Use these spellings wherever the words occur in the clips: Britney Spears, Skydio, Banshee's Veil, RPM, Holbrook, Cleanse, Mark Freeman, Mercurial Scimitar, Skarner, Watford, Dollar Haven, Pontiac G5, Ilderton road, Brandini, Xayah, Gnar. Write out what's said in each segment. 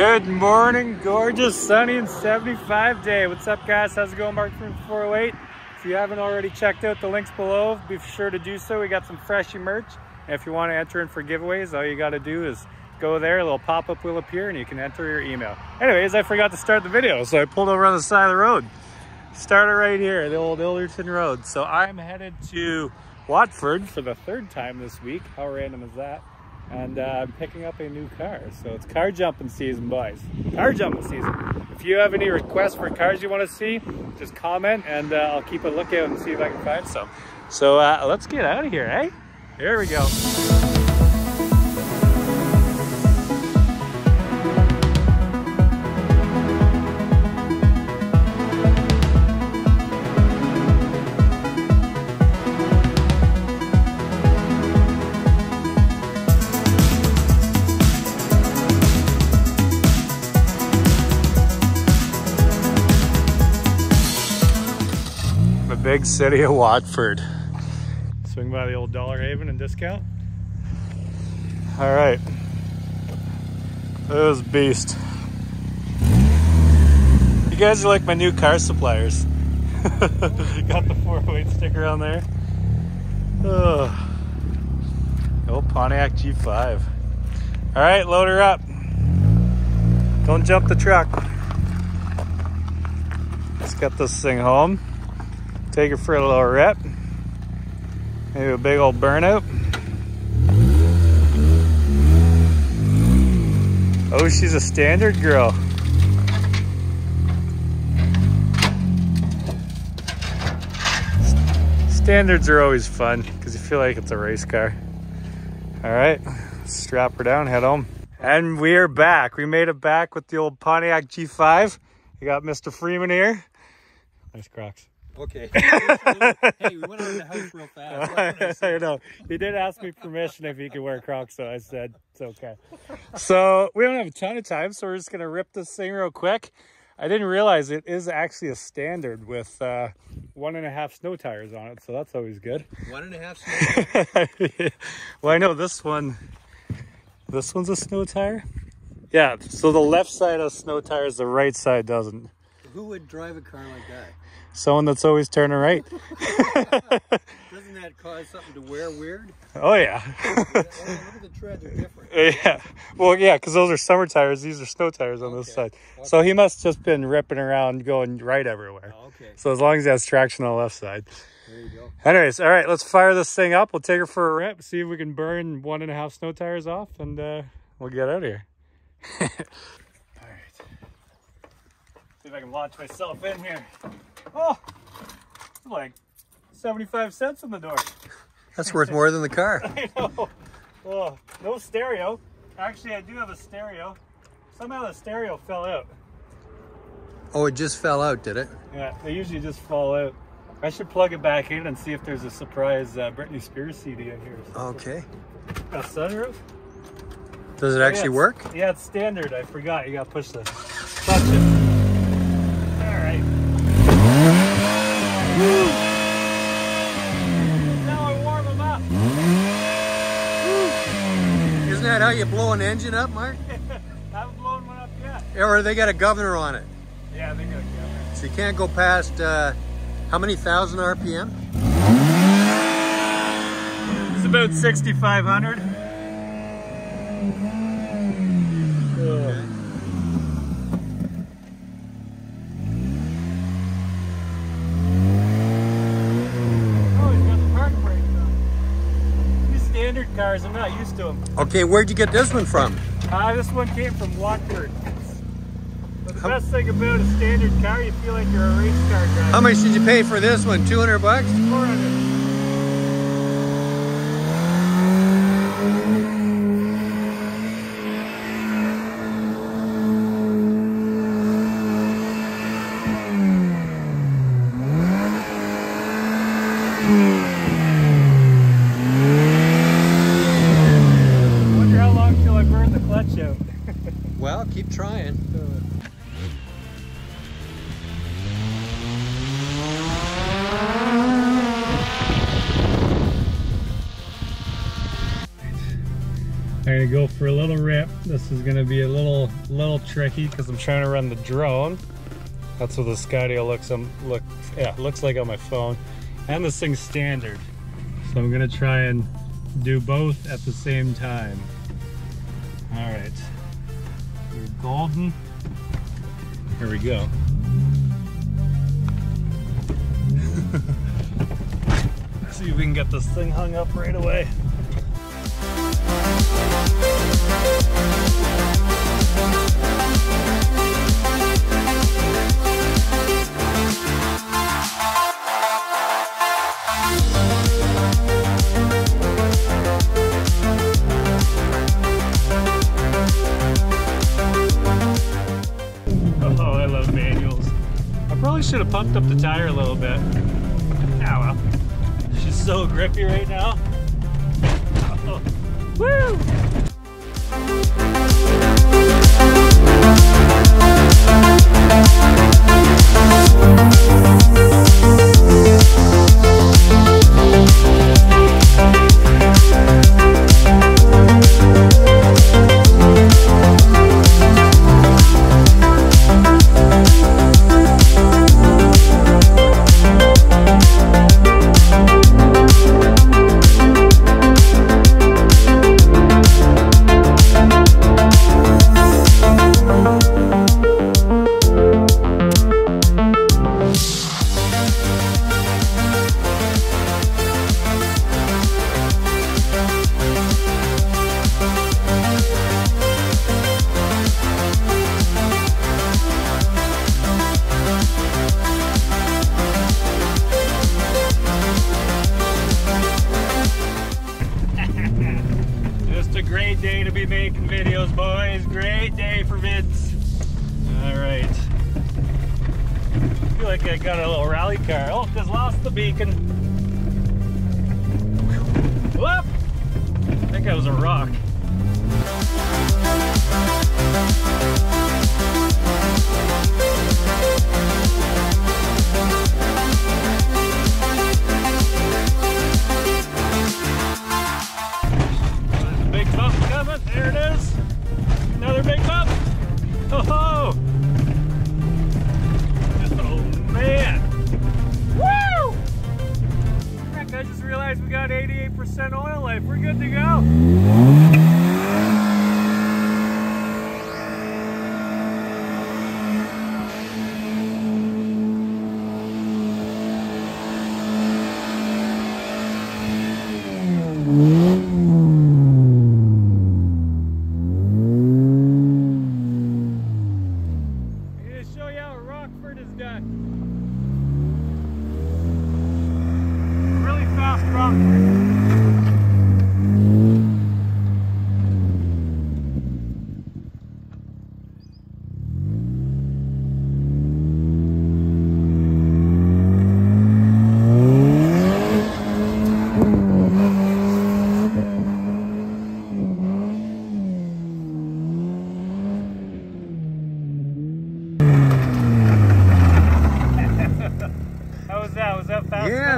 Good morning, gorgeous, sunny, and 75 day. What's up, guys? How's it going? Mark Freeman 408. If you haven't already checked out the links below, be sure to do so. We got some freshy merch. And if you want to enter in for giveaways, all you got to do is go there. A little pop-up will appear, and you can enter your email. Anyways, I forgot to start the video, so I pulled over on the side of the road. Started right here, the old Ilderton road. So I'm headed to Watford for the third time this week. How random is that? And I'm picking up a new car. So it's car jumping season, boys. Car jumping season. If you have any requests for cars you want to see, just comment and I'll keep a lookout and see if I can find some. So let's get out of here, eh? Here we go. Big city of Watford. Swing by the old Dollar Haven and discount. All right, that was a beast. You guys are like my new car suppliers. Got the 408 sticker on there. Oh, old Pontiac G5. All right, load her up. Don't jump the truck. Let's get this thing home. Take her for a little rep, maybe a big old burnout. Oh, she's a standard girl. Standards are always fun because you feel like it's a race car. All right, let's strap her down, head home. And we're back. We made it back with the old Pontiac G5. You got Mr. Freeman here. Nice Crocs. Okay. Hey, we went out of the house real fast. I know. He did ask me permission if he could wear Crocs, so I said it's okay. So we don't have a ton of time, so we're just going to rip this thing real quick. I didn't realize it is actually a standard with 1.5 snow tires on it, so that's always good. 1.5 snow tires? Well, I know this one. This one's a snow tire? Yeah, so the left side has snow tires, the right side doesn't. Who would drive a car like that? Someone that's always turning right. Doesn't that cause something to wear weird? Oh, yeah. Look at the treads are different. Yeah. Well, yeah, because those are summer tires. These are snow tires on this side. Okay. So he must have just been ripping around going right everywhere. Oh, okay. So as long as he has traction on the left side. There you go. Anyways, all right, let's fire this thing up. We'll take her for a rip, see if we can burn 1.5 snow tires off, and we'll get out of here. All right. See if I can launch myself in here. Oh, like 75 cents on the door. That's worth more than the car. I know. Oh, no stereo. Actually, I do have a stereo. Somehow the stereo fell out. Oh, it just fell out, did it? Yeah, they usually just fall out. I should plug it back in and see if there's a surprise Britney Spears CD in here. Okay. Got a sunroof. Does it actually work? Yeah, it's standard. I forgot. You got to push the clutch in. Now I warm them up. Woo. Isn't that how you blow an engine up, Mark? I haven't blown one up yet. Or they got a governor on it. Yeah, they got a governor. So you can't go past how many thousand RPM? It's about 6,500. Okay. Cars. I'm not used to them. Okay, where'd you get this one from? This one came from Watford. But the best thing about a standard car, you feel like you're a race car driver. How much did you pay for this one? 200 bucks? 400. Well, keep trying. All right, gonna go for a little rip. This is gonna be a little tricky because I'm trying to run the drone. That's what the Skydio looks like on my phone. And this thing's standard. So I'm gonna try and do both at the same time. All right, you're golden. Here we go. Let's see if we can get this thing hung up right away. Oh, I love manuals. I probably should have pumped up the tire a little bit. Ah, well. She's so grippy right now. Oh. Woo! Great day to be making videos, boys. Great day for vids. All right. I feel like I got a little rally car. Oh, just lost the beacon. Whoop! I think I was a rock. There it is! Another big bump! Ho ho! Oh man! Woo! Heck, I just realized we got 88% oil life. We're good to go!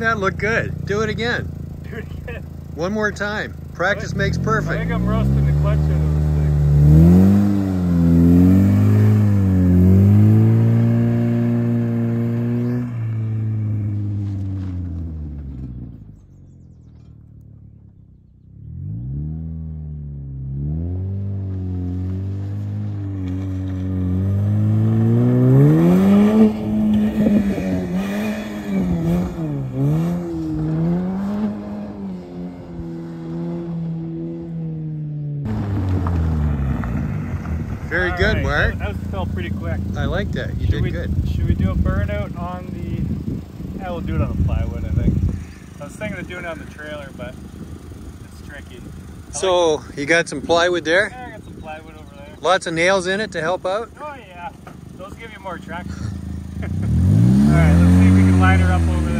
That looked good. Do it again. Do it again. One more time. Practice makes perfect. I think I'm roasting the clutch out of this Mark. That felt pretty quick. I like that. You did good. Should we do a burnout on the... Yeah, we'll do it on the plywood, I think. I was thinking of doing it on the trailer, but it's tricky. So, you got some plywood there? Yeah, I got some plywood over there. Lots of nails in it to help out? Oh, yeah. Those give you more traction. Alright, let's see if we can line her up over there.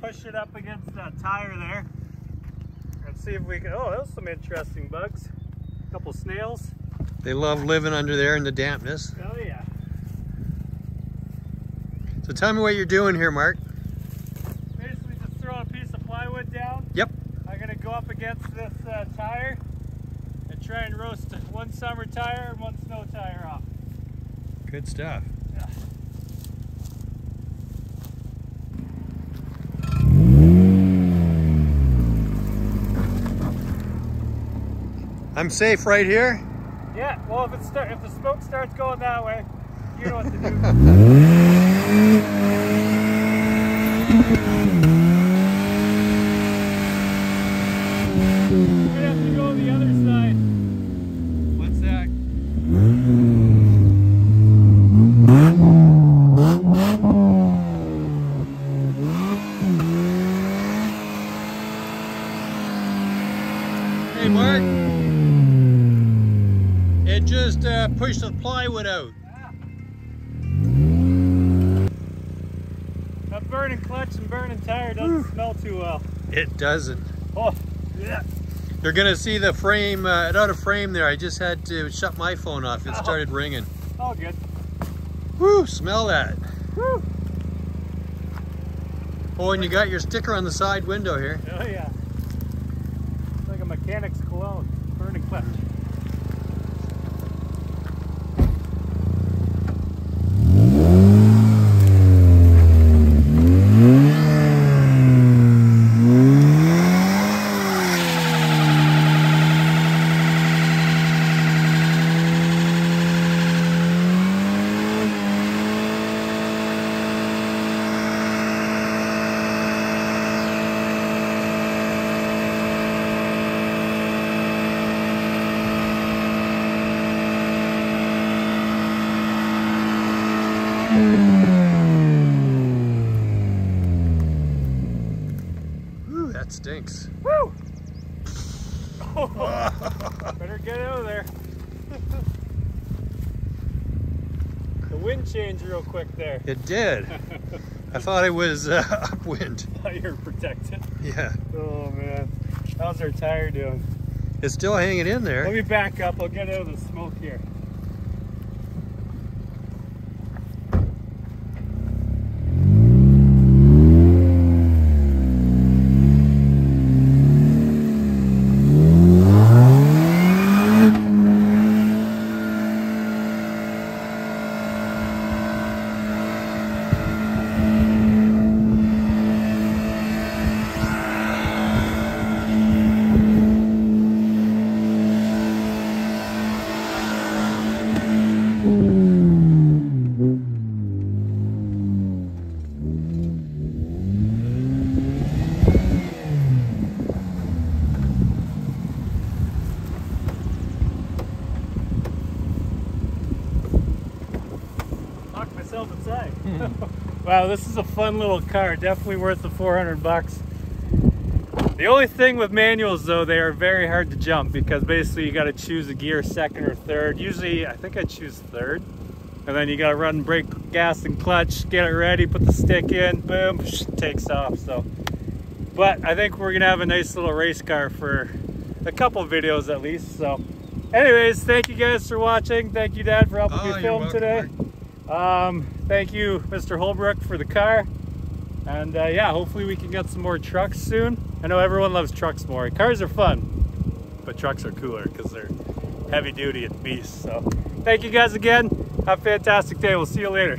Push it up against that tire there. Let's see if we can. Oh, there's some interesting bugs. A couple snails. They love living under there in the dampness. Oh yeah. So tell me what you're doing here, Mark. Basically just throwing a piece of plywood down. Yep. I'm going to go up against this tire and try and roast one summer tire and one snow tire off. Good stuff. Yeah. I'm safe right here? Yeah, well if the smoke starts going that way, you know what to do. We have to go the other side. What's that? Hey Mark. It just pushed the plywood out. Yeah. That burning clutch and burning tire doesn't smell too well. It doesn't. Oh, yeah. You're gonna see the frame, it out of frame there. I just had to shut my phone off. It started ringing. Oh, good. Woo, smell that. Woo. Oh, and you got your sticker on the side window here. Oh, yeah. It's like a mechanic's cologne, burning clutch. Ooh, that stinks. Woo! Oh, better get out of there. The wind changed real quick there. It did. I thought it was upwind. I thought you were protected. Yeah. Oh man. How's our tire doing? It's still hanging in there. Let me back up. I'll get out of the smoke here. Inside. Wow, this is a fun little car, definitely worth the 400 bucks. The only thing with manuals though, they are very hard to jump because basically you got to choose a gear second or third. Usually I think I choose third, and then you got to run brake, gas and clutch, get it ready, put the stick in, boom, takes off. So, but I think we're gonna have a nice little race car for a couple videos at least. So anyways, thank you guys for watching. Thank you Dad for helping me film today. Thank you Mr. Holbrook for the car, and yeah, hopefully we can get some more trucks soon. I know everyone loves trucks more. Cars are fun, but trucks are cooler because they're heavy duty and beasts. So thank you guys again, have a fantastic day, we'll see you later.